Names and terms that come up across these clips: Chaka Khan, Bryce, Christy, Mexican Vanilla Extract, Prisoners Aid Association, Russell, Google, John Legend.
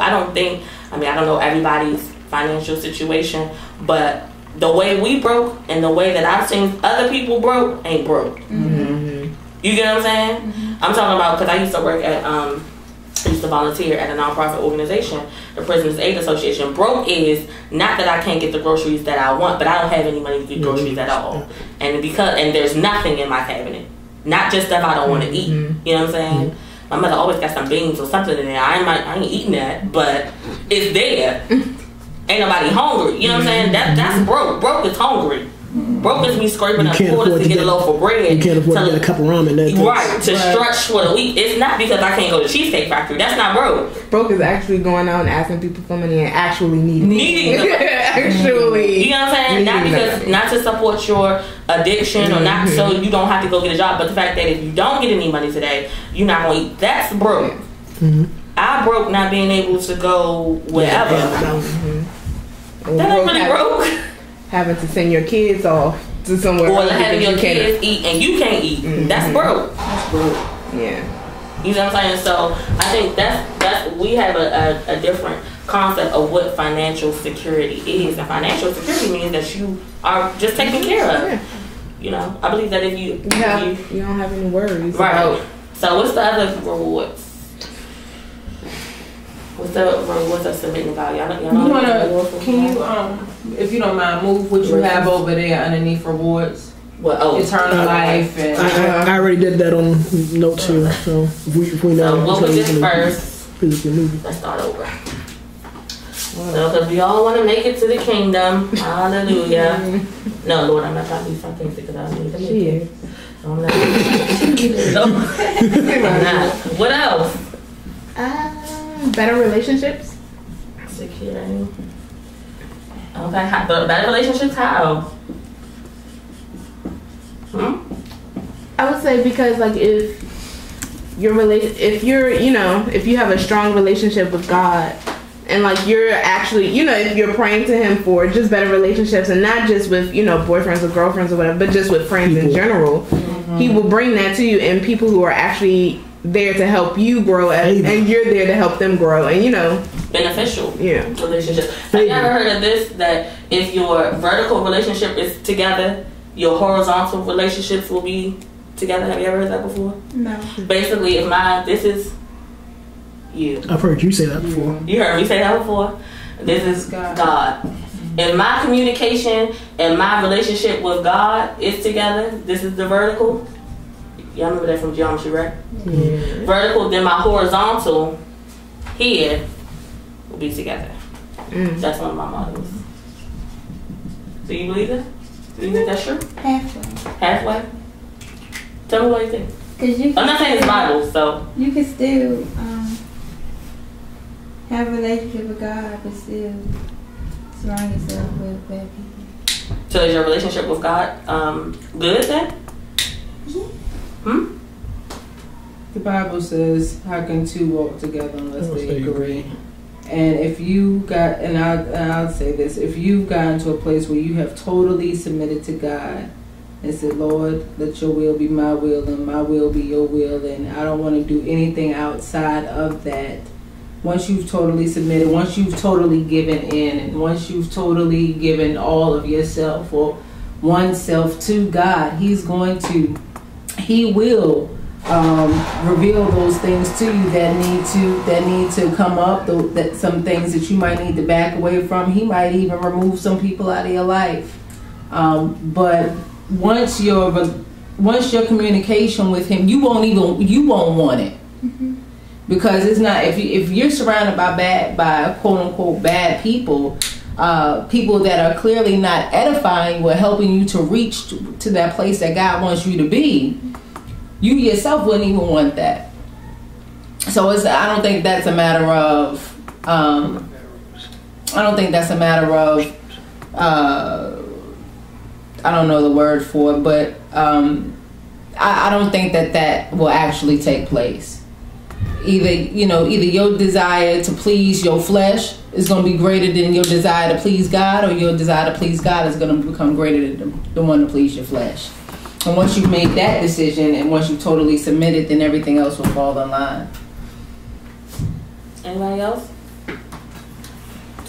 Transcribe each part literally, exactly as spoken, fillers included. I don't think, I mean, I don't know everybody's financial situation, but the way we broke and the way that I've seen other people broke ain't broke. Mm-hmm. You get what I'm saying? Mm-hmm. I'm talking about, because I used to work at, um, I used to volunteer at a nonprofit organization, the Prisoners Aid Association. Broke is not that I can't get the groceries that I want, but I don't have any money to get groceries mm-hmm. at all. And because and there's nothing in my cabinet. Not just stuff I don't want to eat. Mm-hmm. You know what I'm saying? Mm-hmm. My mother always got some beans or something in there. I ain't, I ain't eating that, but it's there. Ain't nobody hungry. You know what I'm saying? That that's broke. Broke is hungry. Broke is me scraping up quarters to, to get a loaf of bread. You can't afford to, to get a cup of ramen. That right, to right. stretch for the week. It's not because I can't go to Cheesecake Factory. That's not broke. Broke is actually going out and asking people for money and actually needing Needing it. Actually. You know what I'm saying? Not because money. Not to support your addiction or not mm-hmm. so you don't have to go get a job, but the fact that if you don't get any money today, you're not going to eat. That's broke. Mm-hmm. I broke not being able to go wherever. Yeah, yeah, mm-hmm. That ain't really broke. Having to send your kids off to somewhere. Or having your kids eat and you can't eat. Mm-hmm. That's broke. That's broke. Yeah. You know what I'm saying? So I think that's that's we have a, a, a different concept of what financial security is. And financial security means that you are just taken care of. Yeah. You know, I believe that if you you, have, you, you don't have any worries. Right. So what's the other rewards? What's up? What's up submitting about y'all? Y'all know you wanna, can you um, if you don't mind, move what you have over there underneath rewards? Well, oh, eternal I, life. And I, I, I already did that on notes here, so if we if we know. So what was this first? Let's start over. Wow. So, because we all want to make it to the kingdom. Hallelujah. No, Lord, I'm not trying to do something because I need to make it. I'm not. I'm not. What else? Uh, Better relationships. Security. Okay, how, better relationships, how? Hmm? I would say because like if your relation, if you're, you know, if you have a strong relationship with God and like you're actually, you know, if you're praying to him for just better relationships and not just with, you know, boyfriends or girlfriends or whatever, but just with friends people. In general, mm-hmm. he will bring that to you and people who are actually there to help you grow and, and you're there to help them grow and you know beneficial yeah relationships. Have you ever heard of this, that if your vertical relationship is together, your horizontal relationships will be together? Have you ever heard that before? No. Basically, if my this is you I've heard you say that before. You heard me say that before. This is God, God. If my communication and my relationship with God is together, this is the vertical. Y'all remember that from geometry, right? Yeah. Vertical, then my horizontal here will be together. Mm. That's one of my models. Do you believe that? Do you think that's true? Halfway. Halfway? Tell me what you think. Cause you I'm not saying it's Bible, so. You can still um, have a relationship with God, but still surround yourself with bad people. So is your relationship with God um, good then? Yeah. Hmm? The Bible says, how can two walk together unless they agree? And if you got, and I'll, and I'll say this, if you've gotten to a place where you have totally submitted to God and said, Lord, let your will be my will and my will be your will, and I don't want to do anything outside of that. Once you've totally submitted, once you've totally given in, and once you've totally given all of yourself or oneself to God, he's going to He will um, reveal those things to you that need to that need to come up. The, that some things that you might need to back away from. He might even remove some people out of your life. Um, but once your once your communication with him, you won't even you won't want it mm-hmm. because it's not if you, if you're surrounded by bad by quote unquote bad people. Uh, people that are clearly not edifying or helping you to reach to, to that place that God wants you to be, you yourself wouldn't even want that. So it's, I don't think that's a matter of, um, I don't think that's a matter of, uh, I don't know the word for it, but um, I, I don't think that that will actually take place. Either, you know, either your desire to please your flesh is going to be greater than your desire to please God, or your desire to please God is going to become greater than the one to please your flesh. And once you've made that decision and once you've totally submitted, then everything else will fall in line. Anybody else?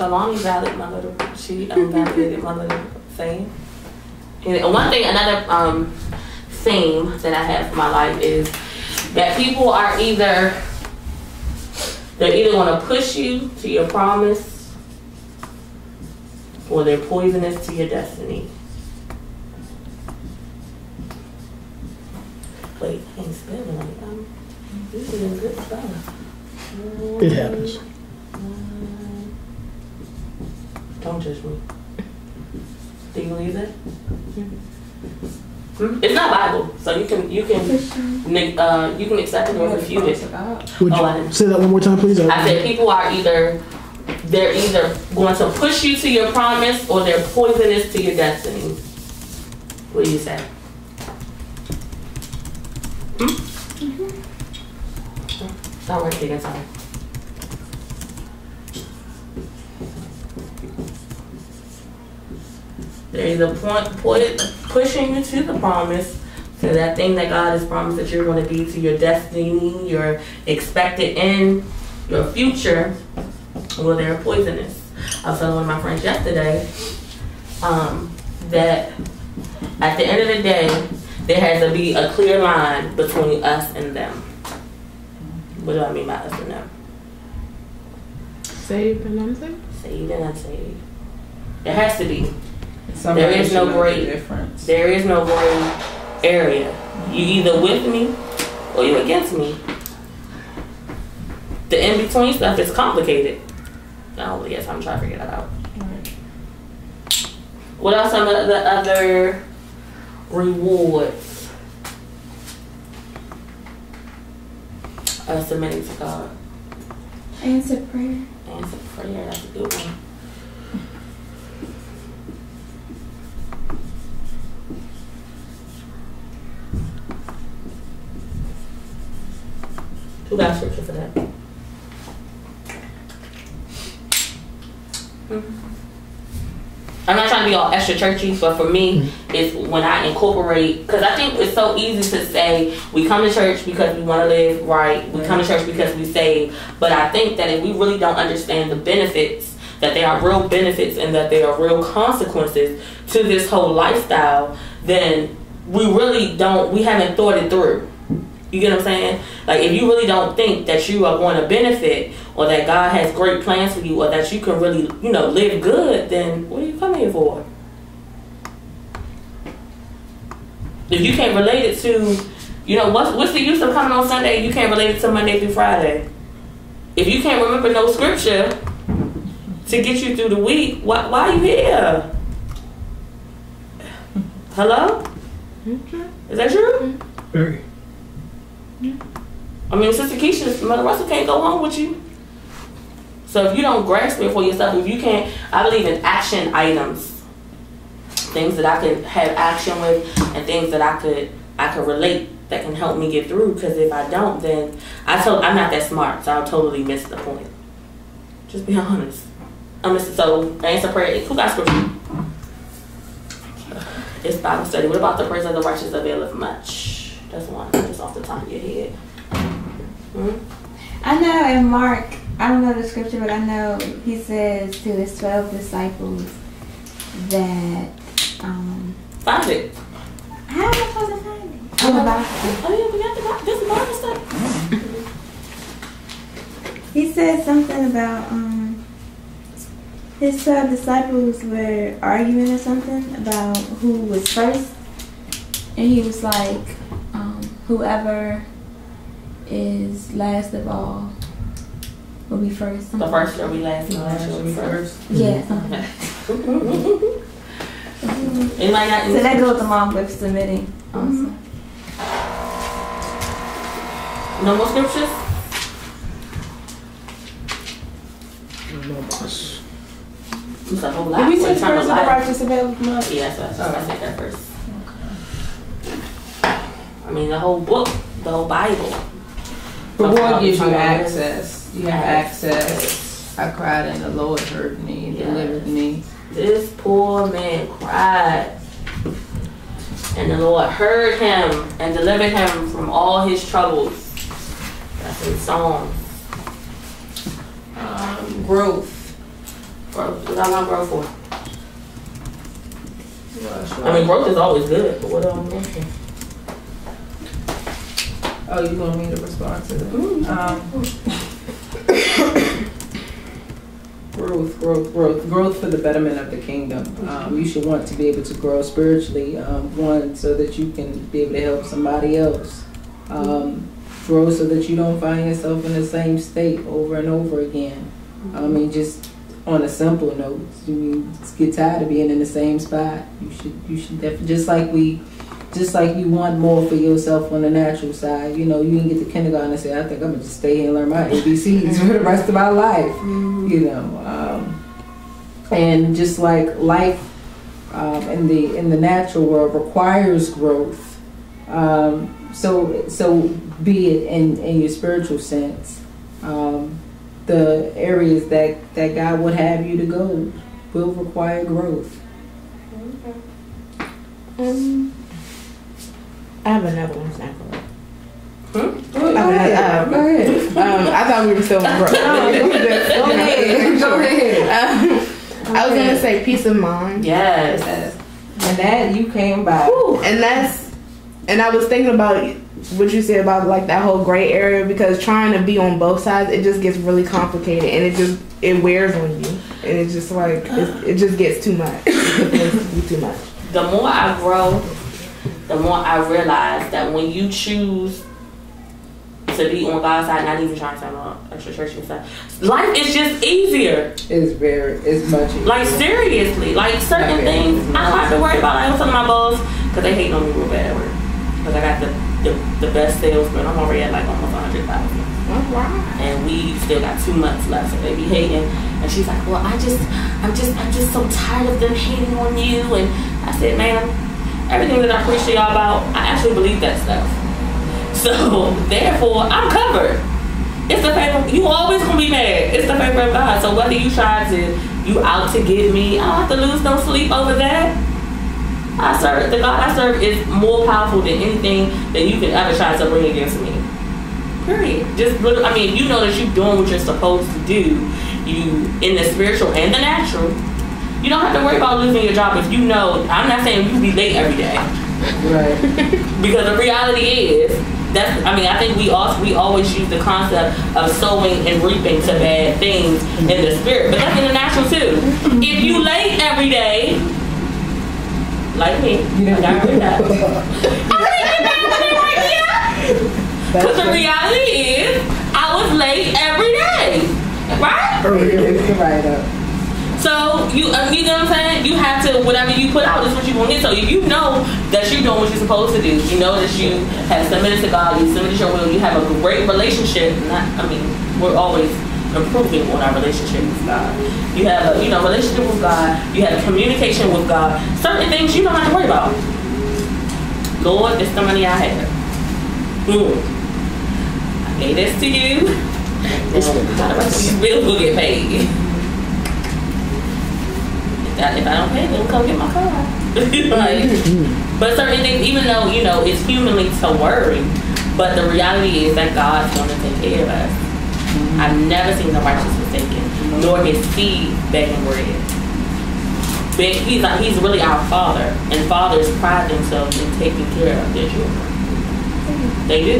Shalani validated my little, she validated my little thing. And one thing, another um, theme that I have for my life is that people are either, they're either going to push you to your promise or they're poisonous to your destiny. Wait, I can't spell it. Um, this is a good spell. It happens. Don't judge me. Do you believe that? Mm-hmm. It's not Bible, so you can you can uh, you can accept it or refute it. Would you oh, say that one more time, please? I said people are either they're either going to push you to your promise or they're poisonous to your destiny. What do you say? Hmm? Mm-hmm. Don't worry, taking time. They're either point, point, pushing you to the promise, to that thing that God has promised that you're going to be, to your destiny, your expected end, your future. Well, they're poisonous. I was telling one of my friends yesterday um, that at the end of the day, there has to be a clear line between us and them. What do I mean by us and them? Saved and unsaved? Saved and unsaved. There has to be. There is no great difference. There is no gray area. You either with me or you against me. The in between stuff is complicated. Oh yes, I'm trying to figure that out. What are some of the other rewards of submitting to God? Answer prayer. Answer prayer. That's a good one. Who got scripture for that? Mm-hmm. I'm not trying to be all extra churchy, but for me, mm-hmm. it's when I incorporate, because I think it's so easy to say we come to church because we want to live right, we come to church because we save, but I think that if we really don't understand the benefits, that they are real benefits and that they are real consequences to this whole lifestyle, then we really don't, we haven't thought it through. You get what I'm saying? Like, if you really don't think that you are going to benefit or that God has great plans for you or that you can really, you know, live good, then what are you coming here for? If you can't relate it to, you know, what's, what's the use of coming on Sunday if you can't relate it to Monday through Friday? If you can't remember no scripture to get you through the week, why, why are you here? Hello? Is that true? Very. I mean, Sister Keisha, Mother Russell can't go home with you. So if you don't grasp it for yourself, if you can't, I believe in action items, things that I could have action with, and things that I could I could relate that can help me get through. Because if I don't, then I told I'm not that smart, so I'll totally miss the point. Just be honest. I miss it. So answer prayer. Who got scripture? It's Bible study. What about the prayers of the righteous availeth much? That's one, just off the top of your head. Hmm? I know in Mark, I don't know the scripture, but I know he says to his twelve disciples that... Um, find it. How am I supposed to find it? Oh, the Bible. Oh, yeah, we got the Bible. This is Bible stuff. He said something about um, his twelve disciples were arguing or something about who was first. And he was like... Whoever is last of all will be first. The first will be last, the last will be first. Yeah. It might not. So that goes along with submitting. Mm-hmm. Also. No more scriptures? No more. It's a whole lot. Did we say the prayers of the righteous availeth much? Yes, yeah, so I said that first. I mean, the whole book, the whole Bible. The Lord gives you access. You have access. I cried and the Lord heard me, yes. Delivered me. This poor man cried. And the Lord heard him and delivered him from all his troubles. That's in Psalms. Um, growth. Growth. Because I want growth for it. I mean, growth is always good, but what I'm missing? Oh, you want me to respond to that? Mm-hmm. um, growth, growth, growth. Growth for the betterment of the kingdom. Um, you should want to be able to grow spiritually, um, one, so that you can be able to help somebody else. Um, grow so that you don't find yourself in the same state over and over again. I mean, just on a simple note, you get tired of being in the same spot. You should, you should definitely, just like we, just like you want more for yourself on the natural side. You know, you can get to kindergarten and say, I think I'm gonna just stay here and learn my A B Cs for the rest of my life. You know, um, and just like life um, in the in the natural world requires growth. Um, so so be it in in your spiritual sense. Um, the areas that, that God would have you to go will require growth. Okay. Um, I have another one. It's not growth. Hmm? Go ahead. Um, go ahead. Um, I thought we were still on growth. No, go ahead. Go ahead. Um, I was going to say peace of mind. Yes. yes. And that you came by. Whew. And that's, and I was thinking about it. What you said about like that whole gray area, because trying to be on both sides, it just gets really complicated, and it just it wears on you, and it's just like it's, it just gets too much. It gets too much. The more I grow, the more I realize that when you choose to be on God's side, not even trying to sound on extra church and stuff, life is just easier. It's very, it's much easier. Like seriously, like certain things I don't have to worry about. Like I'm talking to my boss because they hate on me real bad at work because I got the. The, the best salesman. I'm already at like almost one hundred thousand. Oh, wow. And we still got two months left, so they be hating. And she's like, well, I just, I'm just, I'm just so tired of them hating on you. And I said, ma'am, everything that I preach to y'all about, I actually believe that stuff. So therefore, I'm covered. It's the favor. You always gonna be mad. It's the favor of God. So whether you try to, you out to get me, I don't have to lose no sleep over that. I serve, the God I serve is more powerful than anything that you can ever try to bring against me. Period. Just, I mean, if you know that you're doing what you're supposed to do, you, in the spiritual and the natural, you don't have to worry about losing your job if you know, I'm not saying you be late every day. Right. Because the reality is, that's, I mean, I think we also, we always use the concept of sowing and reaping to bad things in the spirit, but that's in the natural too. If you late every day, like me, I got rid of that. Because the reality is, I was late every day, right? So you, you know what I'm saying? You have to, whatever you put out is what you want to get. So if you know that you're doing what you're supposed to do, you know that you have submitted to God, you submitted your will, you have a great relationship. Not, I mean, we're always improving on our relationship with God. You have a, you know, relationship with God. You have communication with God. Certain things you don't have to worry about. Lord, it's the money I have. Lord, I gave this to you. We will get paid. If I, if I don't pay, then come get my car. Like, but certain things, even though, you know, it's humanly to worry, but the reality is that God's going to take care of us. I've never seen the righteous forsaken, nor his seed begging bread. But he's, like, he's really our father, and fathers pride themselves in taking care of their children. They do.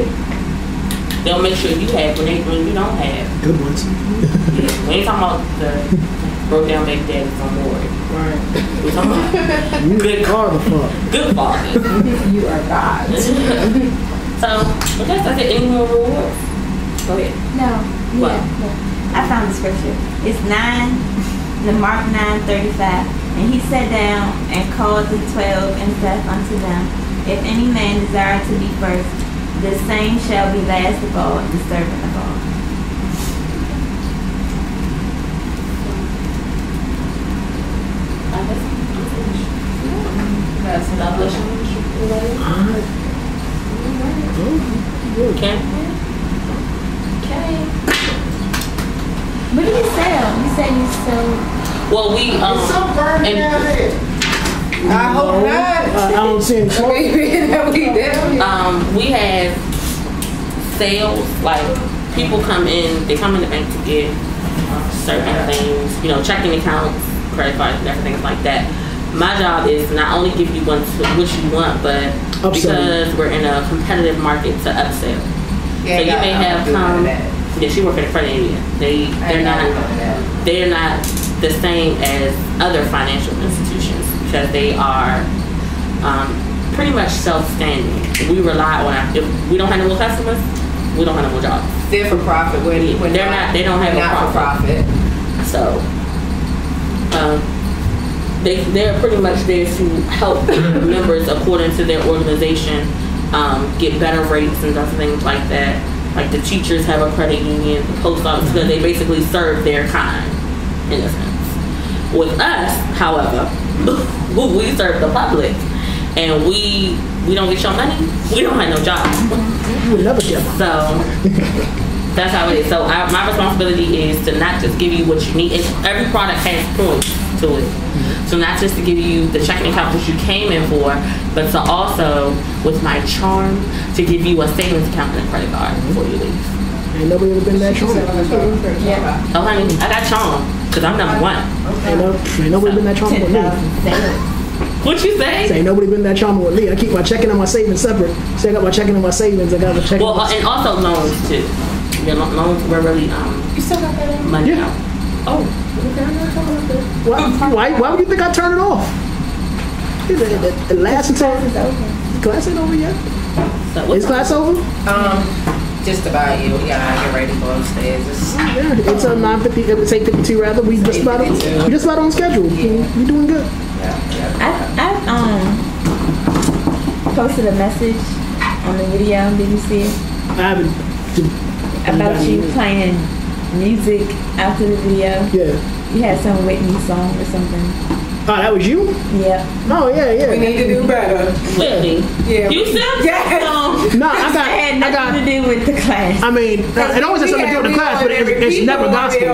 They'll make sure you have what they bring you don't have. Good ones. Yeah, we ain't talking about the broke down baby daddies on board. Right. We're talking about you good fathers. Good fathers. You are God. So, I guess that's it. Any more rewards? Go ahead. No. What? Yeah, yeah. I found the scripture. It's nine, the Mark nine thirty-five, and he sat down and called the twelve and saith unto them, if any man desire to be first, the same shall be last of all and the servant of all. Okay. Okay. What do you sell? You said you sell. Well, we um. It's so burning out here. I hope not. I don't see it. Um, we have sales. Like people come in, they come in the bank to get certain things, you know, checking accounts, credit cards, and everything like that. My job is not only give you what you want, but upsell. Because we're in a competitive market to upsell. Yeah, so you may have come, yeah, she work at a credit union. They, they're not, they're not the same as other financial institutions because they are um, pretty much self-standing. We rely on, our, if we don't have no customers, we don't have no jobs. They're for profit. When, yeah, when they're not, not, they don't have a profit. profit. So, um, They, they're pretty much there to help members according to their organization um, get better rates and things like that. Like the teachers have a credit union, the post office, because they basically serve their kind, in a sense. With us, however, we serve the public, and we we don't get your money, we don't have no job. You would never get so. That's how it is. So I, my responsibility is to not just give you what you need. It's, every product has points to it. Mm-hmm. So not just to give you the checking account that you came in for, but to also, with my charm, to give you a savings account and a credit card before you leave. Ain't nobody ever been that charm. Yeah. Oh, honey, I got charm, because I'm number one. Okay. Ain't, no, ain't nobody so, been that charm with me. What you say? Say nobody been that charming with me. I keep my checking and my savings separate. So I got my checking and my savings. I got my checking. Well, my and also loans too. Yeah, loans were really um. You still got that money? Yeah. Out. Oh. Okay, I'm not talking about that. Why? Why? Why would you think I turn it off? The, the, the last time. Okay. Class ain't over yet. So is class over? Um. Just about you, yeah. Get ready to go upstairs. It's, yeah, it's a nine fifty. It's eight fifty two rather. We just about on, we just about on schedule. Yeah. We're doing good. Yeah, yeah. I I um posted a message on the video. Did you see it? I haven't. About you playing music after the video. Yeah. You had some Whitney song or something. Oh, that was you? Yeah. Oh, yeah, yeah. We need to do better. Whitney. Yeah. You said? Yeah. No, I got. It had nothing I got, to do with the class. I mean, it always has something to do with the class, but it's, it's never gospel.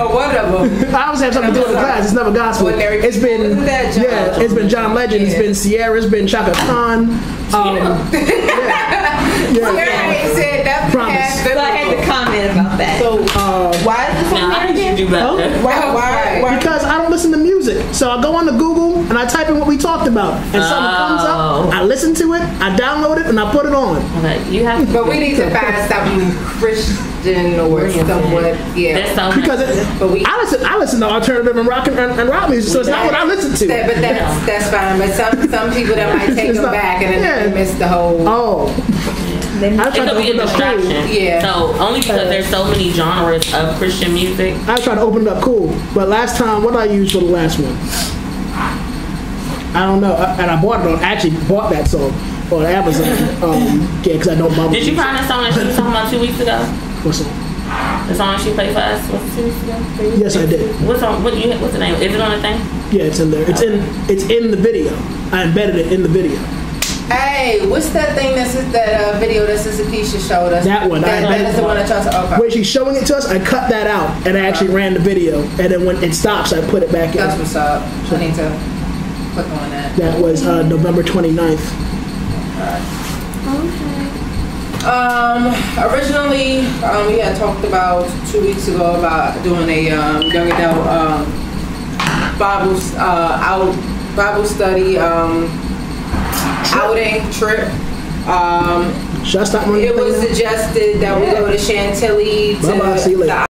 I always have something to do with the class. It's never gospel. It's been, yeah, it's been John Legend. Yeah. It's been Sierra. It's been Chaka Khan. Um, yeah. yeah. yeah. said that. Promise. So I had to comment about that. So uh, why is this no, I didn't do better. Oh? Why, why, why? Because I don't listen to music. So I go on to Google and I type in what we talked about, and oh. something comes up. I listen to it, I download it, and I put it on. Okay, you have. To but we need to find something Christian or somewhat. Yeah. That's because it, but we, I listen. I listen to alternative and rock and, and rock music, so it's that, not what I listen to. That, but that's yeah. that's fine. But some some people that might take them not, back and yeah. then they miss the whole. Oh. It could be a distraction. Yeah. So only because there's so many genres of Christian music. I tried to open it up cool, but last time what did I use for the last one? I don't know. I, and I bought it on actually bought that song on Amazon. Um, yeah, because I don't bother. Did you find a song that she was talking about two weeks ago? What song? The song she played for us was two weeks ago. Three? Yes, I did. What's on? What you? What's the name? Is it on the thing? Yeah, it's in there. It's okay. in. It's in the video. I embedded it in the video. Hey, what's that thing that's that uh, video that Sister Keisha showed us? That one. That, that is the one that y'all saw. Okay. When she's showing it to us, I cut that out and I actually ran the video. And then when it stops, I put it back in. That's what's up. I need to click on that. That was uh, November twenty-ninth. Okay. Um, originally, um, we had talked about two weeks ago about doing a um, young adult um, Bible uh, out Bible study. Um, outing trip. Um, Should I stop it was suggested that yeah. we go to Chantilly to